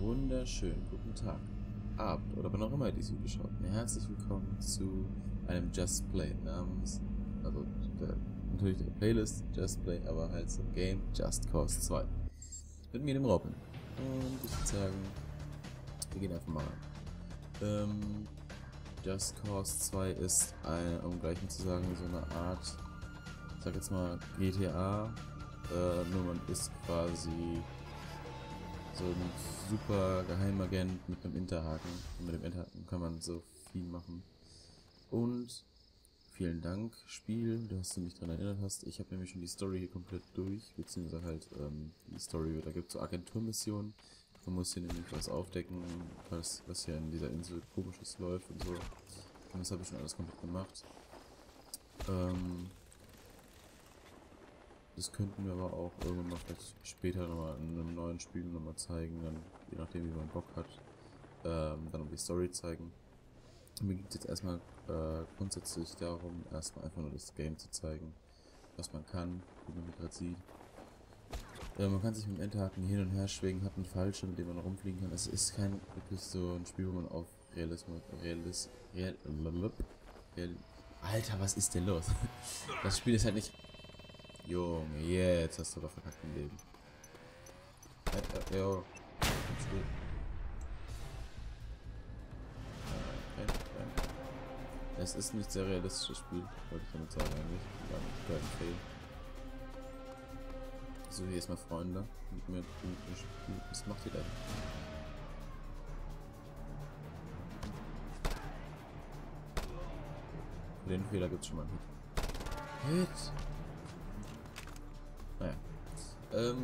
wunderschönen guten Tag, Abend oder wann auch immer ihr dies Video schaut. Herzlich willkommen zu einem Just Play namens, also natürlich der Playlist Just Play, aber halt zum Game Just Cause 2. Mit mir dem Robin. Und ich würde sagen, wir gehen einfach mal rein. Just Cause 2 ist eine, um gleich zu sagen, so eine Art, ich sag jetzt mal GTA, nur man ist quasi so ein super Geheimagent mit einem Interhaken. Und mit dem Interhaken kann man so viel machen. Und vielen Dank, Spiel, dass du mich daran erinnert hast. Ich habe nämlich schon die Story hier komplett durch, beziehungsweise halt die Story, da gibt es so Agenturmissionen. Man muss hier nämlich was aufdecken, was hier in dieser Insel komisches läuft und so. Und das habe ich schon alles komplett gemacht. Das könnten wir aber auch irgendwann noch später nochmal in einem neuen Spiel nochmal zeigen, dann je nachdem wie man Bock hat, dann um die Story zeigen. Mir geht es jetzt erstmal grundsätzlich darum, erstmal einfach nur das Game zu zeigen, was man kann, wie man gerade sieht. Man kann sich mit dem Enterhaken hin und her schwingen, hat einen Fallschirm, mit dem man rumfliegen kann. Es ist kein wirklich so ein Spiel, wo man auf Realismus. Alter, was ist denn los? Das Spiel ist halt nicht. Junge, jetzt hast du doch verkackt im Leben. Alter, yo. Es ist nicht sehr realistisches Spiel, wollte ich damit sagen eigentlich. So, hier ist mal Freunde. Mit mir, was macht ihr denn? Für den Fehler gibt es schon mal einen Hit. Hit! Naja.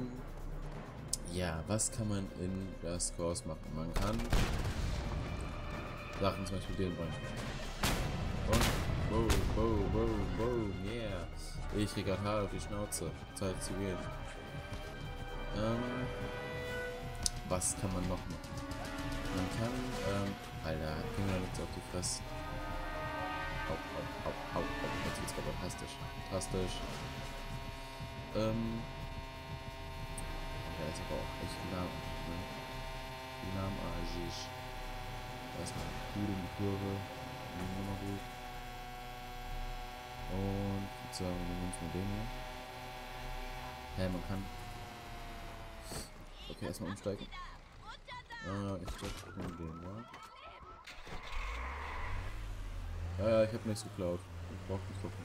Ja, was kann man in Just Cause machen? Man kann Sachen zum Beispiel den Bäumen. Und boom, boom, boom, boom, yeah. Ich krieg grad Haar auf die Schnauze. Zeit zu gehen. Was kann man noch machen? Man kann, Alter, kriegen wir jetzt auf die Fresse. Au, jetzt wird's aber fantastisch. Fantastisch. Ja, ist aber auch echt lahmarschig, ne? Lahmarschig. Erstmal gut in die Kurve. Nehmen wir gut. Und ich würde sagen, wir nehmen uns mal den hier. Hey, man kann. Okay, erstmal umsteigen. Ich steig mit dem, ne? Ja, ich hab nichts geklaut. Ich brauch nicht gucken.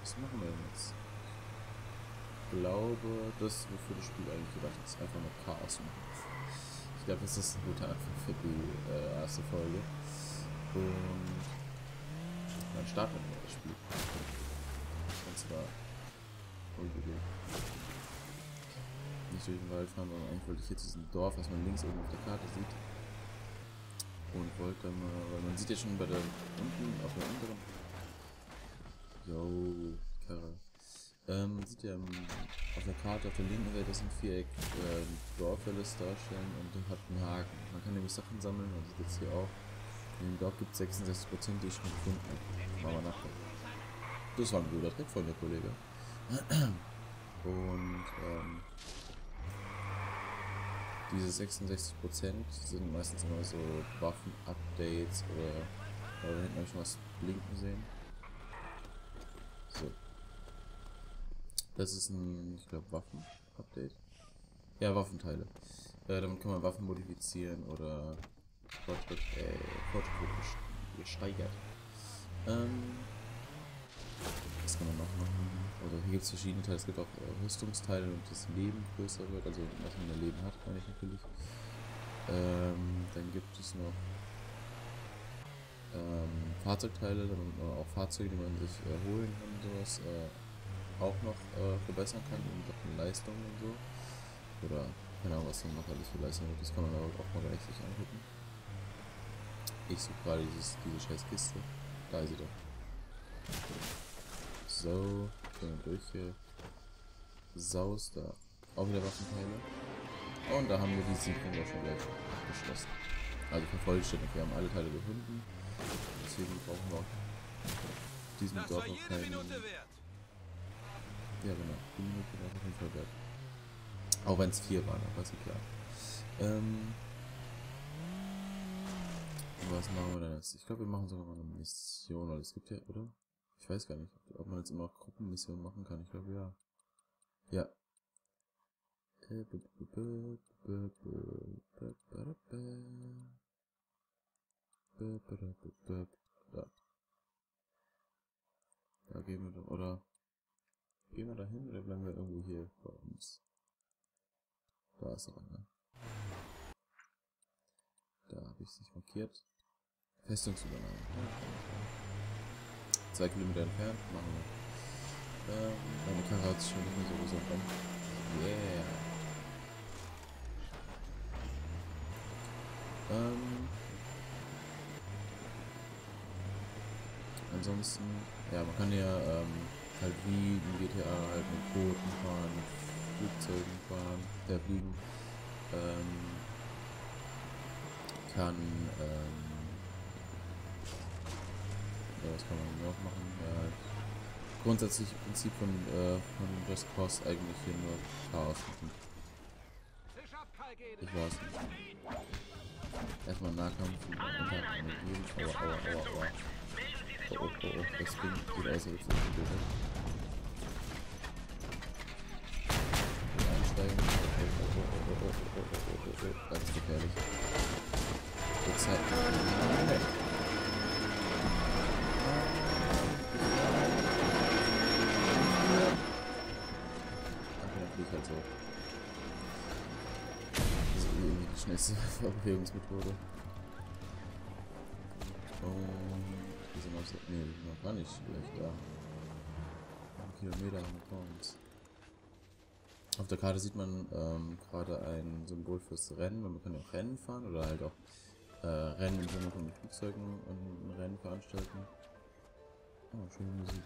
Was machen wir denn jetzt? Ich glaube, das, wofür das Spiel eigentlich gedacht ist, einfach nur Chaos machen. Ich glaube, das ist ein guter Anfang für die erste Folge. Und dann starten wir das Spiel. Und zwar nicht durch den Wald fahren, sondern eigentlich wollte ich hier zu diesem Dorf, was man links oben auf der Karte sieht. Und wollte dann mal, weil man sieht ja schon bei der unten, auf der anderen. Jo, Karre. Sieht ja auf der Karte auf der linken Seite, das ein Viereck Dorfwelles darstellen und hat einen Haken. Man kann nämlich Sachen sammeln, man sieht jetzt hier auch. In dem Dorf gibt es 66%, die ich schon gefunden habe. Machen wir nachher. Das war ein guter Trick von der Kollege. Und diese 66% sind meistens immer so Waffen-Updates oder da hinten habe ich schon was blinken sehen. So. Das ist ein, ich glaube, Waffen-Update. Ja, Waffenteile. Damit kann man Waffen modifizieren oder Fortschritt gesteigert. Was kann man noch machen? Also hier gibt es verschiedene Teile. Es gibt auch Rüstungsteile und das Leben größer wird, also was man in Leben hat, meine ich natürlich. Dann gibt es noch Fahrzeugteile, auch Fahrzeuge, die man sich holen kann und sowas, auch noch verbessern kann, und Sachen Leistung und so. Oder keine Ahnung, was dann noch alles für Leistung wird, das kann man aber auch mal gleich sich angucken. Ich suche gerade diese scheiß Kiste. Da ist sie doch. So, gehen wir durch hier. Saus da. Auch wieder Waffenteile. Und da haben wir die Siedlung auch schon gleich geschlossen. Also vervollständigt. Wir haben alle Teile gefunden. Deswegen brauchen wir auch diesen Dorf noch keinen. Ja genau, die Minute war auf jeden Fall wert. Auch wenn es 4 waren, aber ist egal. Was machen wir denn jetzt? Ich glaube, wir machen sogar mal eine Mission, oder es gibt ja, oder? Ich weiß gar nicht, ob man jetzt immer auch Gruppenmissionen machen kann. Ich glaube, ja. Ja. Da gehen wir doch, oder? Gehen wir da hin oder bleiben wir irgendwo hier bei uns? Da ist er, ne? Da habe ich es nicht markiert. Festungsübernahme. 2 Kilometer entfernt. Machen wir. Meine Karre hat sich schon nicht mehr so gesund an. Yeah. Ansonsten, ja, man kann ja halt wie in GTA halt mit Booten fahren, mit Flugzeugen fahren, fliegen. Kann, ja, das kann man auch machen. Ja, grundsätzlich im Prinzip von Just Cause eigentlich hier nur Chaos machen. Ich weiß nicht. Erstmal Nahkampf und dann mit jedem. Aua. Oh, das Ding sieht aus, als ob es nicht so gut ist. Einsteigen. Oh, ganz gefährlich. Jetzt halt. Okay, dann fliegt halt so. Das ist irgendwie die schnellste Verpflegungsmethode. Und wir sind auf der. Ne, noch gar nicht. Vielleicht da. 1 Kilometer haben wir vor uns. Auf der Karte sieht man gerade ein Symbol fürs Rennen. Man kann ja auch Rennen fahren oder halt auch Rennen im Sinne von Flugzeugen und Rennen veranstalten. Oh, schöne Musik.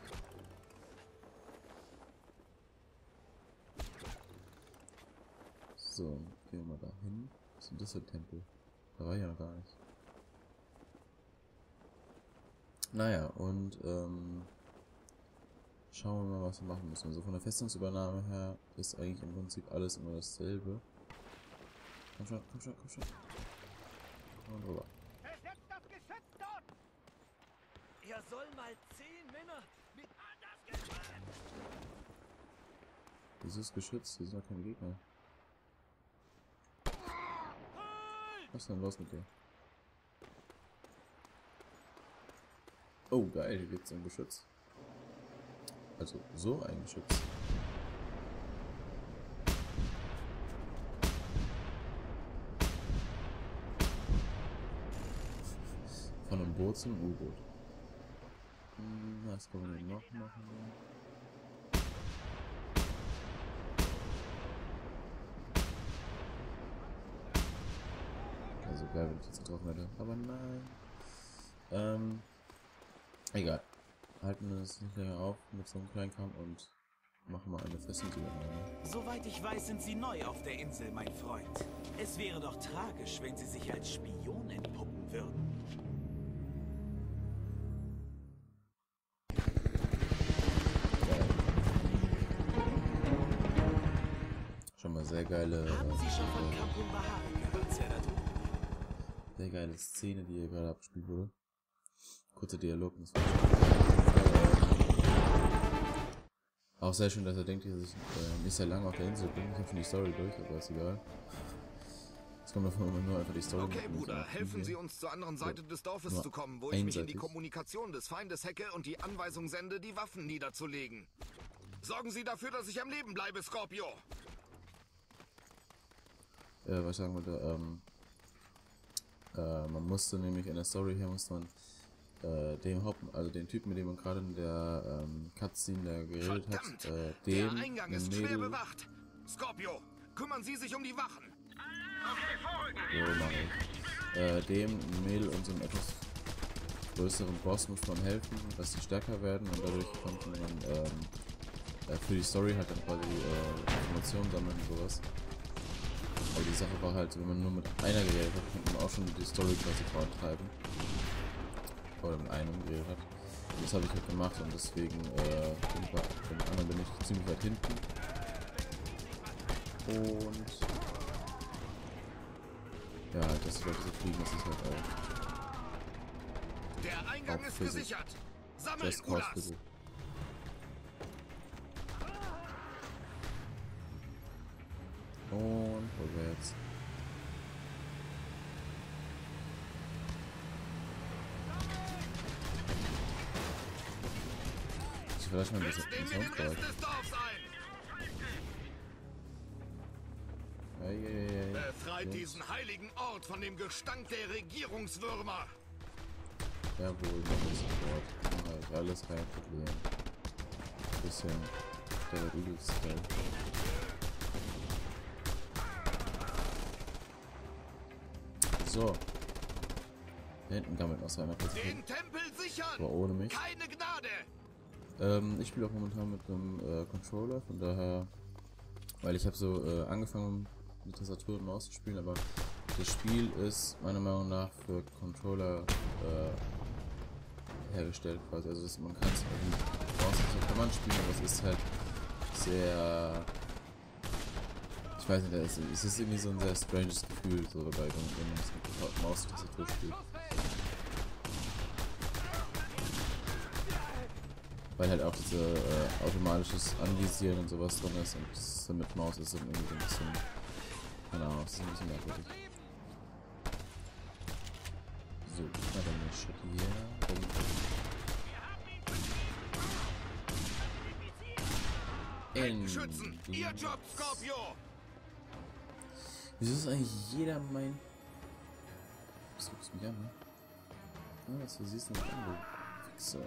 So, gehen wir mal dahin. Was ist denn das für ein Tempel? Da war ich ja noch gar nicht. Naja, und schauen wir mal, was wir machen müssen. Also von der Festungsübernahme her ist eigentlich im Prinzip alles immer dasselbe. Komm schon. Und rüber. Besetzt das Geschütz dort! Ihr soll mal 10 Männer mit anders gefahren! Das ist Geschütz, das sind doch keine Gegner. Was ist denn los mit dir? Oh geil, hier gibt's ein Geschütz. Also so ein Geschütz. Von einem Boot zum U-Boot. Was können wir denn noch machen? Also geil, wenn ich jetzt getroffen hätte. Aber nein. Egal. Halten wir das nicht länger auf mit so einem kleinen Kampf und machen mal eine Festungsübernahme. Soweit ich weiß, sind Sie neu auf der Insel, mein Freund. Es wäre doch tragisch, wenn Sie sich als Spion entpuppen würden. Sehr geile, sehr geile Szene, die hier gerade abgespielt wurde. Kurzer Dialog. Auch sehr schön, dass er denkt, dass ich nicht sehr lange auf der Insel bin. Ich habe schon die Story durch, aber ist egal. Jetzt kommt davon immer nur einfach die Story. Okay, Bruder, helfen Sie uns zur anderen Seite des Dorfes zu kommen, wo ich mich in die Kommunikation des Feindes hacke und die Anweisung sende, die Waffen niederzulegen. Sorgen Sie dafür, dass ich am Leben bleibe, Scorpio! Was sagen wir da, man musste nämlich in der Story hier, musste man dem also den Typen, mit dem man gerade in der Cutscene da geredet hat, dem Eingang ist schwer bewacht. Scorpio, kümmern Sie sich um die Wachen. Okay, dem Mädel und so einem etwas größeren Boss muss man helfen, dass sie stärker werden und dadurch konnte man für die Story halt dann quasi Informationen sammeln und sowas. Aber die Sache war halt, wenn man nur mit einer geredet hat, konnte man auch schon die Story quasi vorantreiben. Oder mit einem geredet hat. Und das habe ich halt gemacht und deswegen, bei dem anderen bin ich ziemlich weit hinten. Und ja, dass die Leute so fliegen, das ist halt auch. Der Eingang ist gesichert. Sammel Ulas. Und vorwärts. Ich verlasse mal ein bisschen den Soundcard. Befreit diesen heiligen Ort von dem Gestank der Regierungswürmer. Jawohl, das ist sofort. Halt alles kein Problem. Bisschen der Rügel-Style. So. Da hinten kann man aus einer Position. Den Tempel sichern! Aber ohne mich. Keine Gnade! Ich spiele auch momentan mit einem Controller, von daher. Weil ich habe so angefangen mit Tastatur und Maus zu spielen, aber das Spiel ist meiner Meinung nach für Controller hergestellt quasi. Also man kann es irgendwie kann man spielen, aber es ist halt sehr. Ich weiß nicht, es ist irgendwie so ein sehr stranges Gefühl, so dabei, wenn man es mit Maus und Tastatur spielt. Weil halt auch diese automatisches Anvisieren und sowas drin ist und das mit Maus ist dann irgendwie so ein bisschen. Genau, das ist ein bisschen merkwürdig. So, guck mal den Schritt hier. Schützen, ihr Job, Scorpio! Wieso ist eigentlich jeder mein. Was guckst du mich an, ne? Ah, das siehst du nicht an, du Fixer.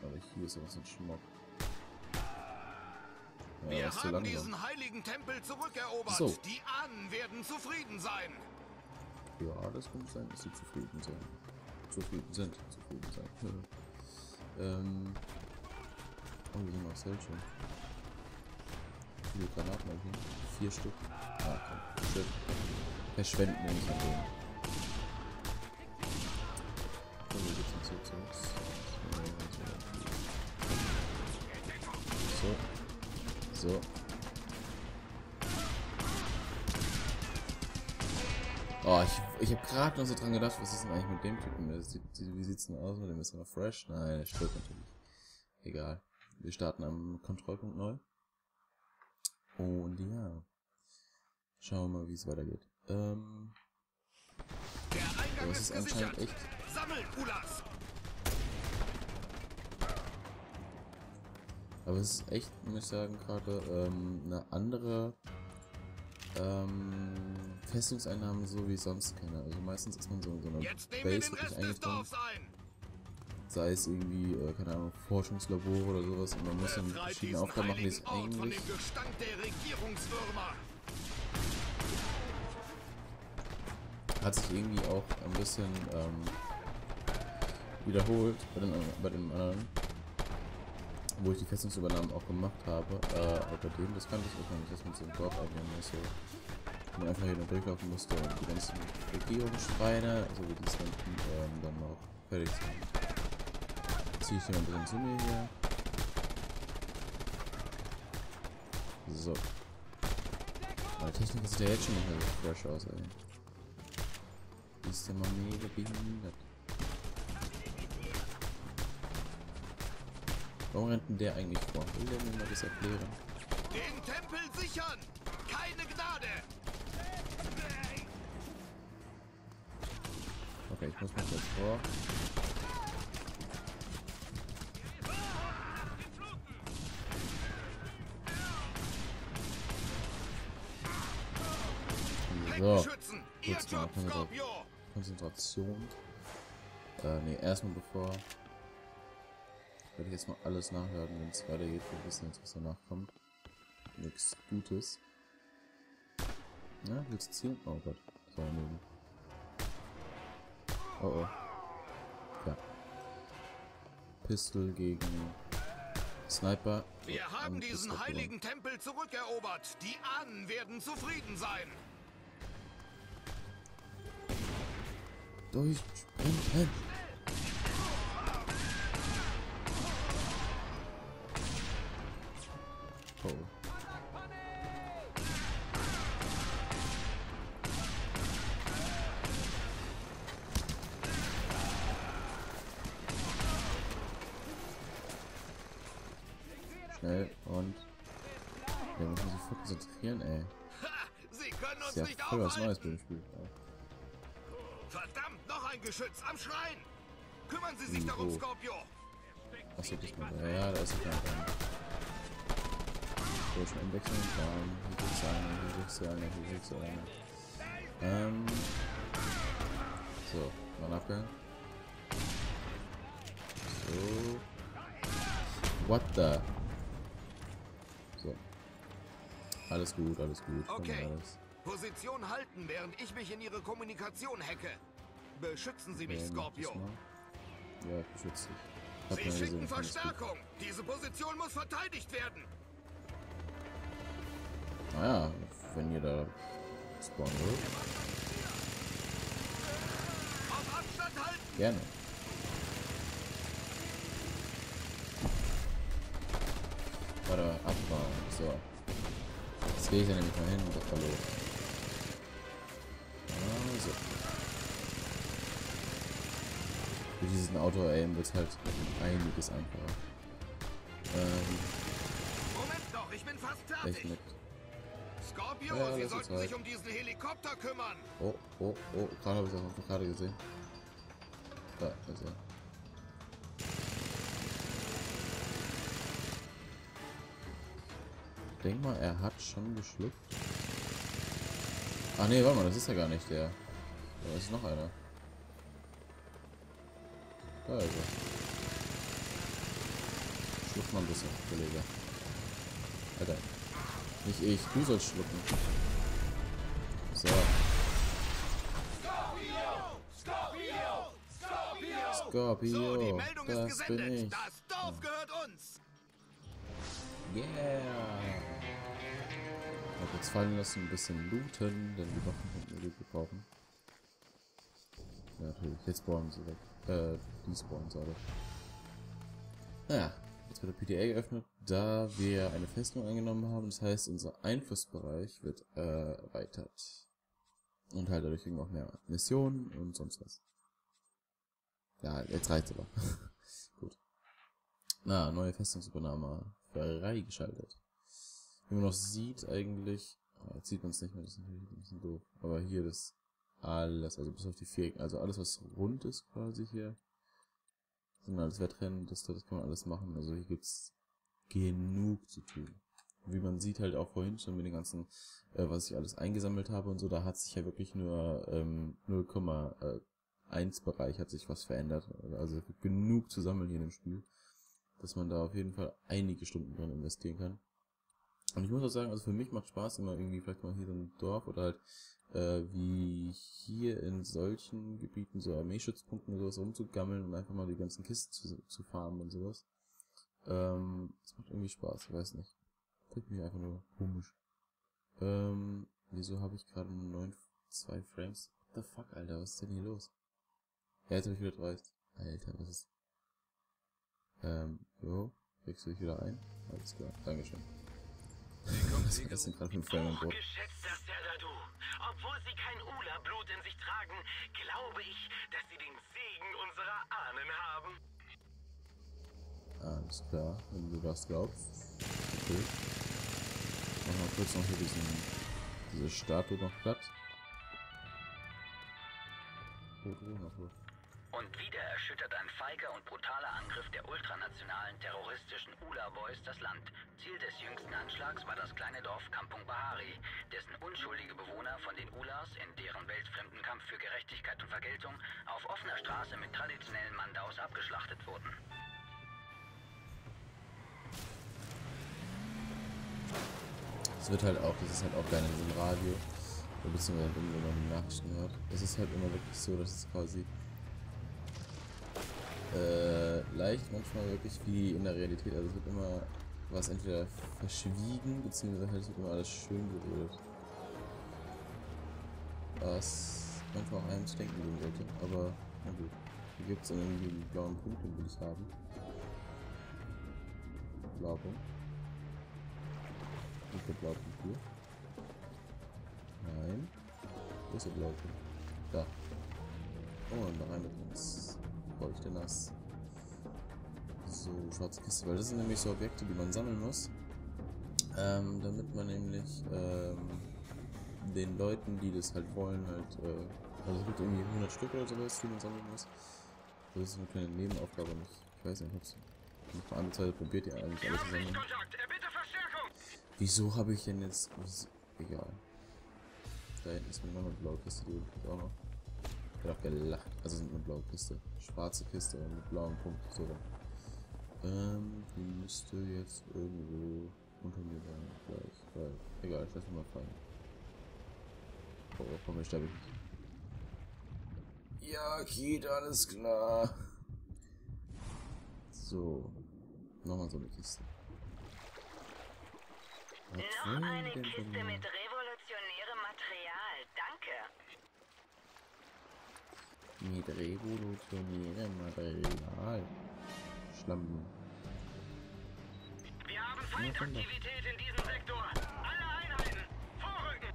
Aber hier ist auch so ein Schmuck. Ja, wir haben diesen heiligen Tempel zurückerobert. So. Die Ahnen werden zufrieden sein. Ja, das könnte sein, dass sie zufrieden sind. Oh, wir sind auch seltsam. Viele Granaten haben hier. 4 Stück. Ah, komm. Shit. Verschwenden wir nicht an denen. So, wir sitzen so zurück. So. Oh, ich hab gerade noch so dran gedacht, was ist denn eigentlich mit dem Typen? Wie sieht's denn aus mit dem? Ist er noch fresh? Nein, stirbt natürlich. Egal. Wir starten am Kontrollpunkt neu. Und ja. Schauen wir mal, wie es weitergeht. Der Eingang ist gesichert. Echt. Sammeln, Ulas. Aber es ist echt, muss ich sagen, gerade eine andere Festungseinnahmen, so wie ich sonst kenne. Also meistens ist man so in so einer Base wirklich eingefangen. Sei es irgendwie, keine Ahnung, Forschungslabore oder sowas und man muss dann verschiedene Aufgaben machen, die es eigentlich. Hat sich irgendwie auch ein bisschen wiederholt bei den anderen, wo ich die Festungsübernahmen auch gemacht habe. Bei dem, das kannte ich auch noch nicht, dass man so im Dorf agieren muss. So, man einfach hier noch durchlaufen musste und die ganzen Regierungsschreine, so wie die es dann auch fertig sind. Ziehe ich hier ein bisschen zu mir hier. So. Aber Technik sieht ja jetzt schon nicht mehr so fresh aus, ey. Ist der mal mega behindert. Warum rennt denn der eigentlich vor? Will der mir mal das erklären? Den Tempel sichern! Keine Gnade! Okay, ich muss mich jetzt vor. So, kurz mal Konzentration. Ne, erstmal bevor. Werde ich jetzt mal alles nachhören, wenn es weitergeht. Wir wissen jetzt, was danach kommt. Nichts Gutes. Na, willst du ziehen? Oh Gott. So, neben. Oh oh. Ja. Pistol gegen Sniper. Wir haben diesen heiligen Tempel zurückerobert. Die Ahnen werden zufrieden sein. Durchspringen! Oh. Wir müssen uns voll konzentrieren, ey. Sie können uns nicht aufhalten. Das ist ja voll was Neues beim Spiel. Verdammt, noch ein Geschütz am Schrein! Kümmern Sie sich darum, Scorpio! Achso, das ist mal. Ja, da ist er. So, schon einwechseln. Hier gibt's eine. So, mal nachgehen. So. What the? So. Alles gut, alles gut. Okay. Alles. Position halten, während ich mich in Ihre Kommunikation hacke. Beschützen Sie mich, Scorpio. Ja, ich beschütze dich. Sie schicken Verstärkung. Diese Position muss verteidigt werden. Naja, wenn ihr da spawnen wollt. Auf Abstand halten. Gerne. Warte, abbauen. So. Jetzt gehe ich ja nämlich mal hin. Doch, hallo. Also. Mit diesem Auto-Aim wird es halt einiges einfacher. Moment doch, ich bin fast fertig. Scorpio, ja, Sie sollten sich um diesen Helikopter kümmern. Oh, oh, oh. Gerade habe ich das auf der Karte gesehen. Da, ist er. Ich denke mal, er hat schon geschluckt. Ach nee, warte mal, das ist ja gar nicht der. Da ist noch einer. Da ist er. Schluck mal ein bisschen, Kollege. Alter. Nicht ich, du sollst schlucken. So. Scorpio! So, die Meldung ist gesendet. Das Dorf gehört uns. Yeah! Mal kurz fallen lassen, ein bisschen looten, denn die Waffen könnten wir gut brauchen. Ja, natürlich. Jetzt spawnen sie weg. Die spawnen sie alle. Naja, jetzt wird der PDA geöffnet, da wir eine Festung eingenommen haben. Das heißt, unser Einflussbereich wird erweitert. Und halt dadurch kriegen wir auch mehr Missionen und sonst was. Ja, jetzt reicht's aber. Gut. Na, neue Festungsübernahme freigeschaltet. Wie man noch sieht eigentlich, jetzt sieht man es nicht mehr, das ist natürlich ein bisschen doof, aber hier das alles, also bis auf die Fähigkeiten, also alles was rund ist quasi hier, sind alles Wettrennen, das kann man alles machen, also hier gibt's genug zu tun. Wie man sieht halt auch vorhin schon mit den ganzen, was ich alles eingesammelt habe und so, da hat sich ja wirklich nur 0,1 Bereich hat sich was verändert, also genug zu sammeln hier in dem Spiel, dass man da auf jeden Fall einige Stunden dran investieren kann. Und ich muss auch sagen, also für mich macht Spaß immer irgendwie vielleicht mal hier so ein Dorf oder halt wie hier in solchen Gebieten, so Armeeschützpunkten und sowas rumzugammeln und einfach mal die ganzen Kisten zu farmen und sowas. Das macht irgendwie Spaß, ich weiß nicht. Finde mich einfach nur komisch. Wieso habe ich gerade nur 9,2 Frames? What the fuck, Alter, was ist denn hier los? Ja, jetzt habe ich wieder 30. Alter, was ist... jo, kriegst du dich wieder ein? Alles klar, dankeschön. Das sind gerade 5 Frames an Bord. Hochgeschätzter Serdadu, obwohl sie kein Ula-Blut in sich tragen, glaube ich, dass sie den Segen unserer Ahnen haben. Alles klar, wenn du das glaubst. Okay. Machen wir kurz noch hier diese Statue noch platt. Und wieder erschüttert ein feiger und brutaler Angriff der ultranationalen terroristischen Ula Boys das Land. Ziel des jüngsten Anschlags war das kleine Dorf Kampung Bahari, dessen unschuldige Bewohner von den Ulas in deren weltfremden Kampf für Gerechtigkeit und Vergeltung auf offener Straße mit traditionellen Mandaus abgeschlachtet wurden. Das ist halt auch gerne in diesem Radio, beziehungsweise wenn man die Nachrichten hört. Es ist halt immer wirklich so, dass es quasi leicht manchmal wirklich wie in der Realität, also es wird immer was entweder verschwiegen, beziehungsweise halt es wird immer alles schön geredet. Was manchmal auch einem zu denken geben sollte, aber na gut. Hier gibt es irgendwie die blauen Punkte, die ich haben. Blaue Punkt. Ist der blaue Punkt hier? Nein. Wo ist der blaue Punkt? Da. Und noch eine Punkt. Bräuchte nass. So, schwarze Kiste, weil das sind nämlich so Objekte, die man sammeln muss. damit man nämlich den Leuten, die das halt wollen, halt, also es gibt irgendwie 100 Stück oder sowas, die man sammeln muss. Das ist so eine kleine Nebenaufgabe. Ich weiß nicht, ich habe es probiert, ihr eigentlich alles zusammen. Wieso habe ich denn jetzt... Egal. Da hinten ist mir noch eine blaue Kiste, die gibt auch noch. Ich hab auch gelacht. Also sind eine blaue Kiste. Schwarze Kiste mit blauem Punkt. So. Die müsste jetzt irgendwo unter mir sein. Gleich. Weil, egal, ich lasse mal fallen. Oh, komm, ich sterbe nicht. Ja, geht, alles klar. So. Nochmal so eine Kiste. Okay, noch eine Kiste mit revolutionärem Material, danke. Mit revolutionärem Material. Schlampen. Wir haben Feindaktivität in diesem Sektor. Alle Einheiten, vorrücken!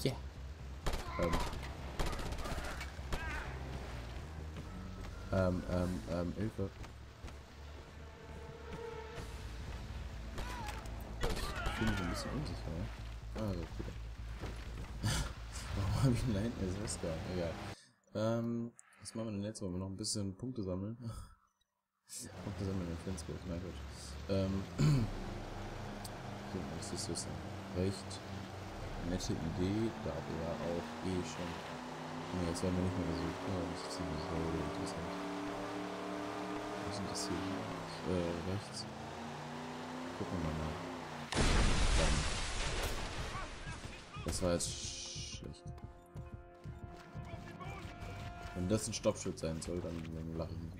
Ja. Yeah. Hilfe. Ich fühle mich ein bisschen unsicher. Ah, so, gut. Warum habe ich ihn da hinten? Das ist gar nicht. Egal. Was machen wir denn jetzt? Wollen wir noch ein bisschen Punkte sammeln? Punkte sammeln in Flensburg, na gut. So, das ist jetzt eine recht nette Idee, da wir ja auch eh schon... Ne, jetzt werden wir nicht mehr besucht. Ja, das ist ziemlich interessant. Was sind das hier? Rechts. Gucken wir mal. Das war jetzt schlecht. Wenn das ein Stoppschild sein soll, dann lache ich nicht.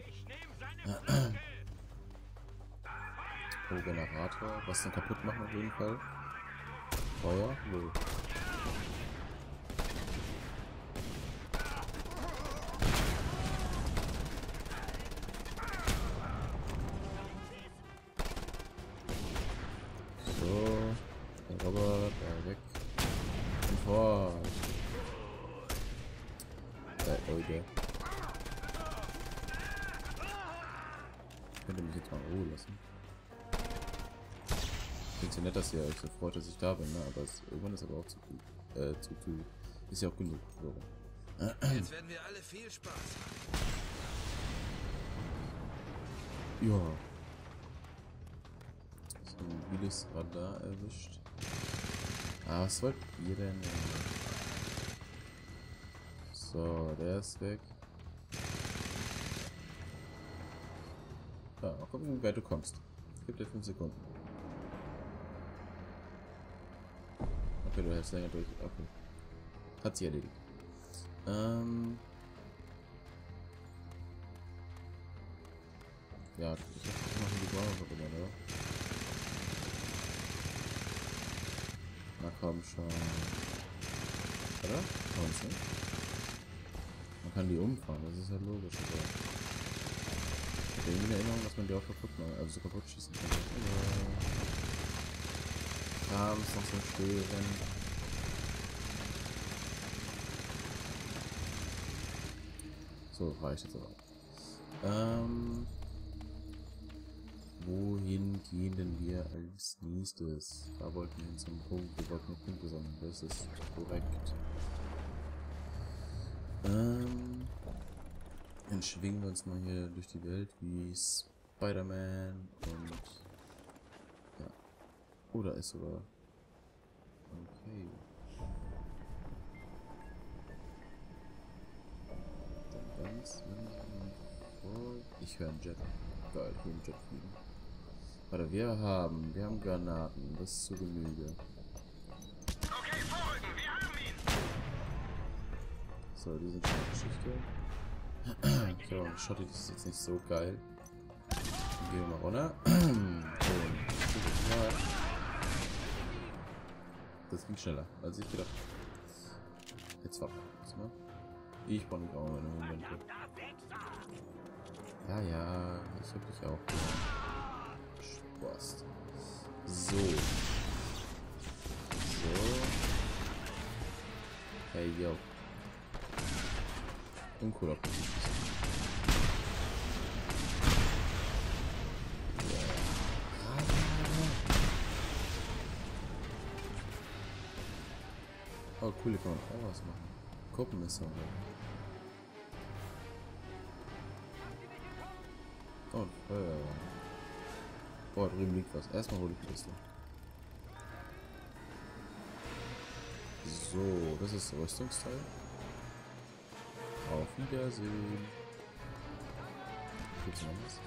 Oh, Generator. Was denn kaputt machen auf jeden Fall? Feuer? Nö. Ich könnte mich jetzt mal in Ruhe lassen. Ich finde es ja nett, dass ihr euch so freut, dass ich da bin, ne? Aber es, irgendwann ist aber auch zu viel. Ist ja auch genug. So. Jetzt werden wir alle viel Spaß haben. Ja. So ein mobiles Radar erwischt. Ah, was wollt ihr denn? So, der ist weg. Ja, mal gucken, wie weit du kommst. Gib dir 5 Sekunden. Okay, du hältst länger durch. Okay. Hat sich erledigt. Ja, ich hab das machen die Bauern immer, oder? Na komm schon. Oder? Kommst du? Man kann die umfahren, das ist ja halt logisch. Oder? Ich bin in Erinnerung, dass man die auch kaputt macht, also kaputt schießen kann. Ja, ist noch so ein Stören. So, reicht jetzt aber. Wohin gehen denn wir als nächstes? Da wollten wir hin zum Punkt, wir wollten noch Punkte sammeln, das ist korrekt. Dann schwingen wir uns mal hier durch die Welt wie Spider-Man und ja. Oder ist sogar. Okay. Dann ganz langsam. Ich höre einen Jet. Geil, ich höre einen Jet fliegen. Warte, wir haben Granaten, das ist zu Genüge. Okay, vorrücken, wir haben ihn! So, die sind schon eine Geschichte. So, Schotti ist jetzt nicht so geil. Dann gehen wir mal runter. Das ging schneller, als ich gedacht habe. Jetzt warten wir kurz mal. Ich brauche nicht auch meine Momente. Ja, ja, ich hab dich auch gemacht. Spaß. So. So. Hey, yo. im Koop. Oh cool, hier kann man auch was machen. Gruppenmission. Oh, Feuerwehr. Boah, drüben liegt was. Erstmal hol die Kiste. So, das ist Rüstungsteil. Auf Wiedersehen. Gibt's noch was?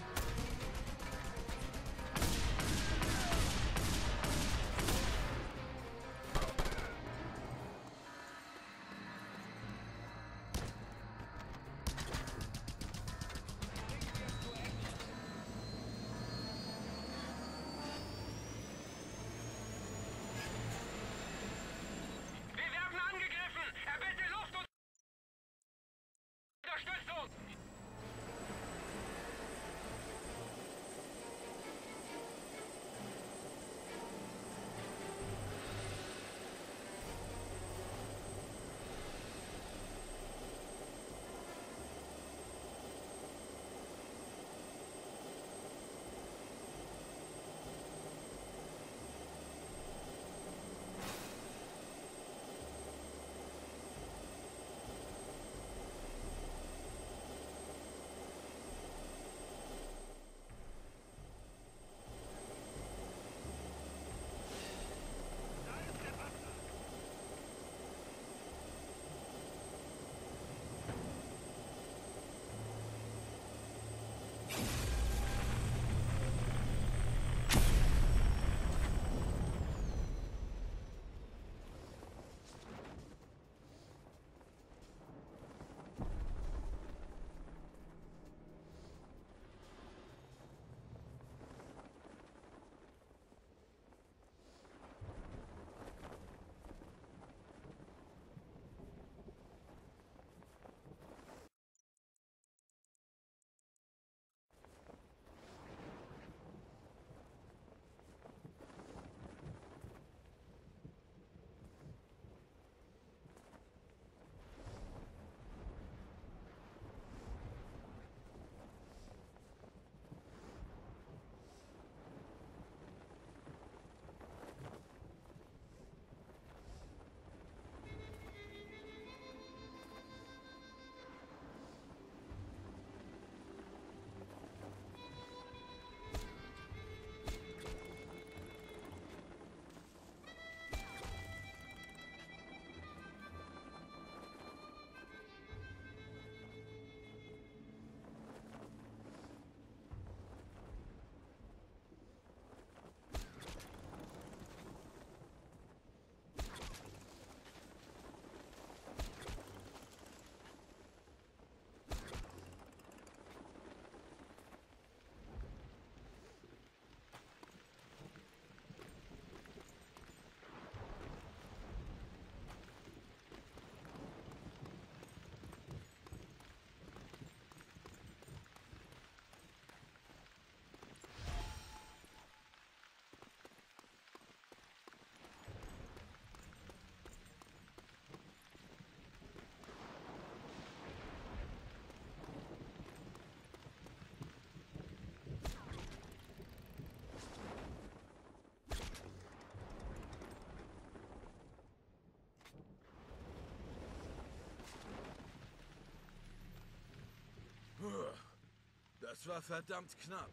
Das war verdammt knapp.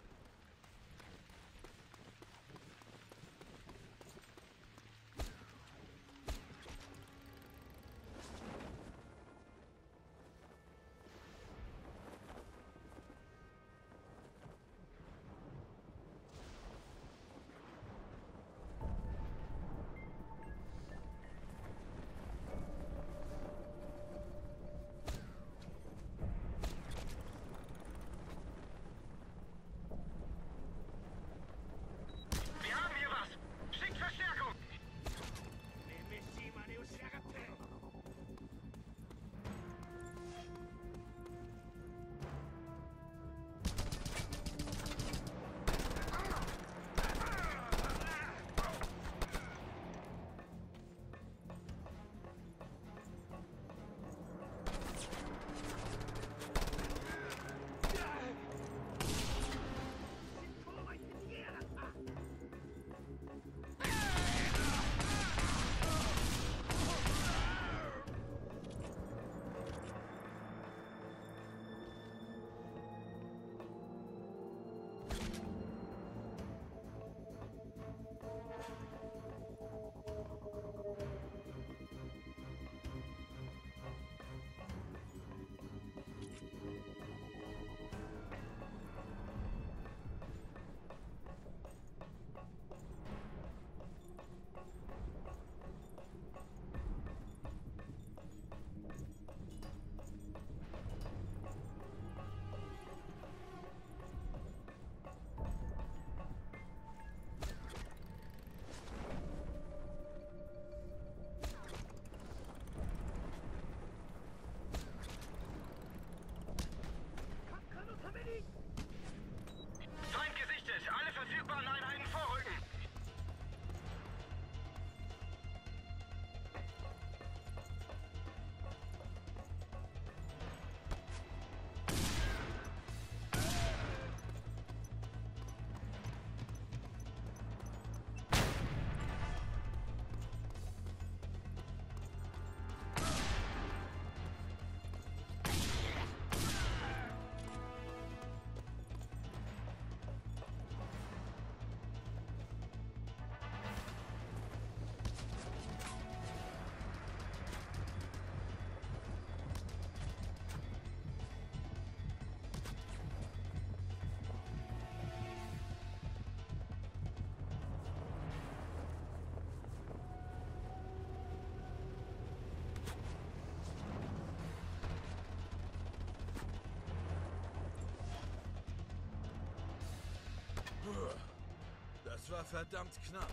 war verdammt knapp.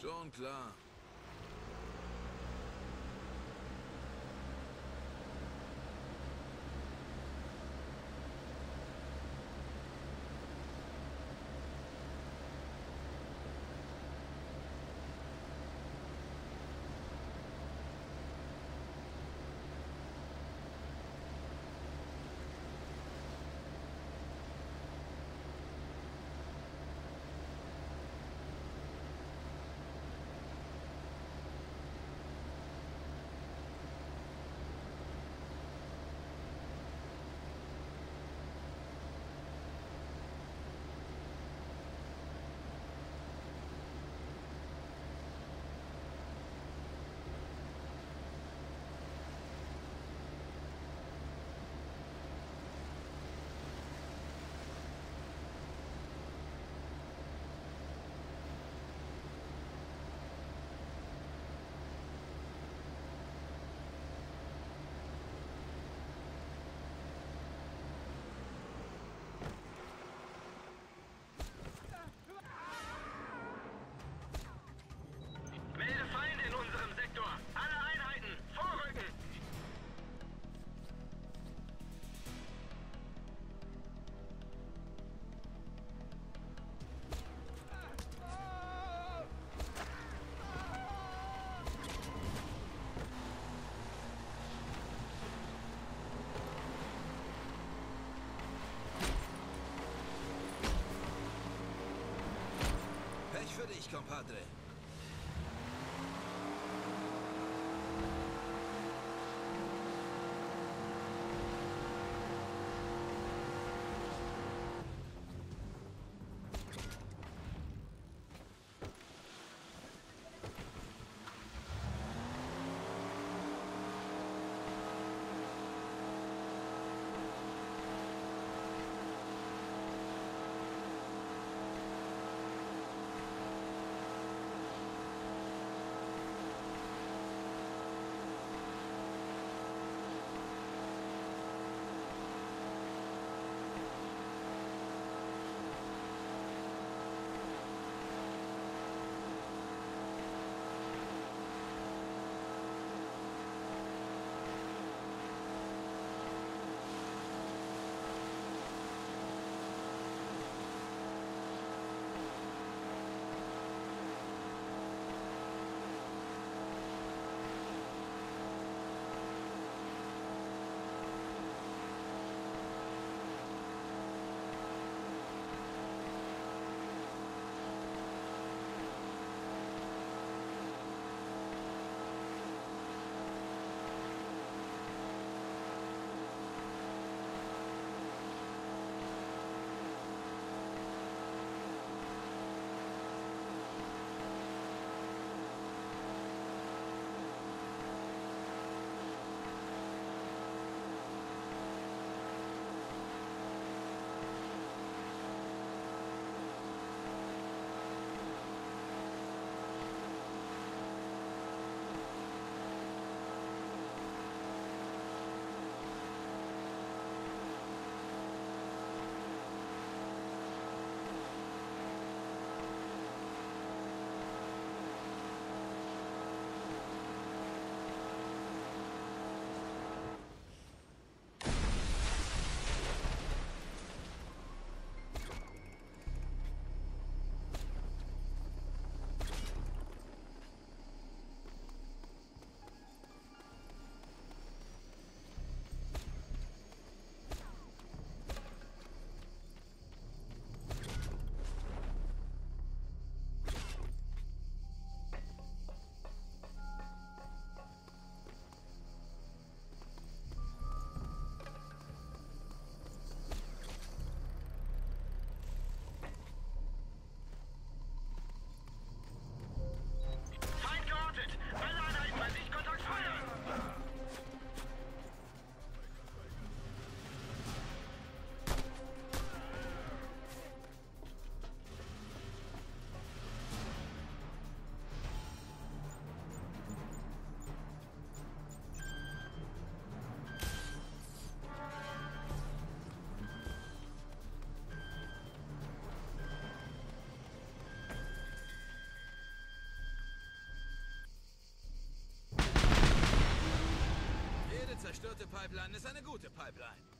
Schon klar. Sektor. Alle Einheiten, vorrücken! Pech für dich, Compadre. Zerstörte Pipeline ist eine gute Pipeline.